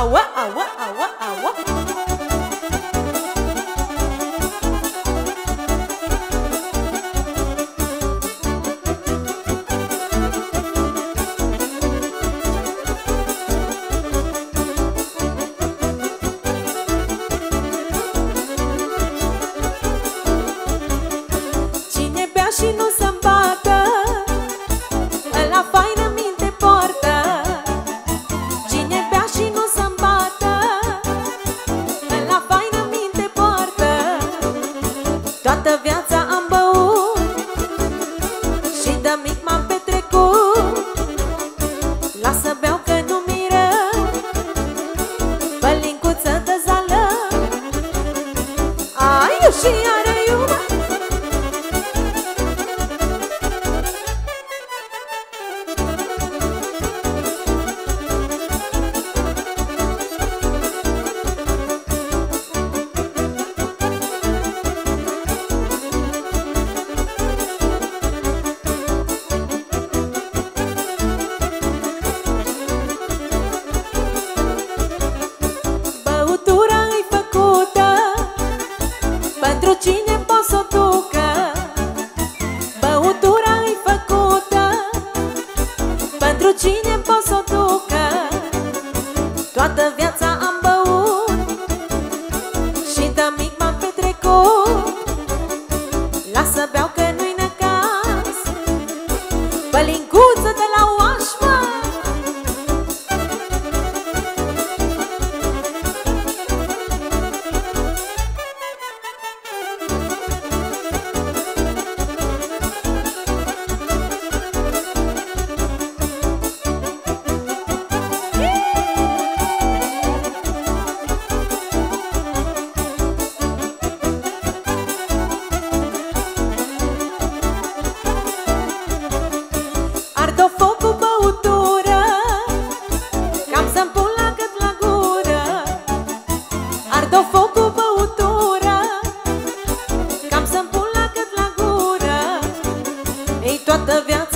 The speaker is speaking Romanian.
awa, awa, awa, awa. Cine bea și nu se-mi bată, ăla faină minte poartă. Cine bea și nu se-mi bată, ăla faină minte poartă. Toată viața am băut și de mic m-am petrecut. Lasă beau că nu mi-i rău, bălincuță de zală. Aiu și are iubă. Pentru cine pot să o ducă, băutura-i făcută. Pentru cine pot să o ducă, toată viața am băut și de mic m-am petrecut. Lasă beau că nu-i necaz, bălincuță de la oașma. Dă foc cu băutură, cam să-mi pun la gât la gură. Ei, toată viața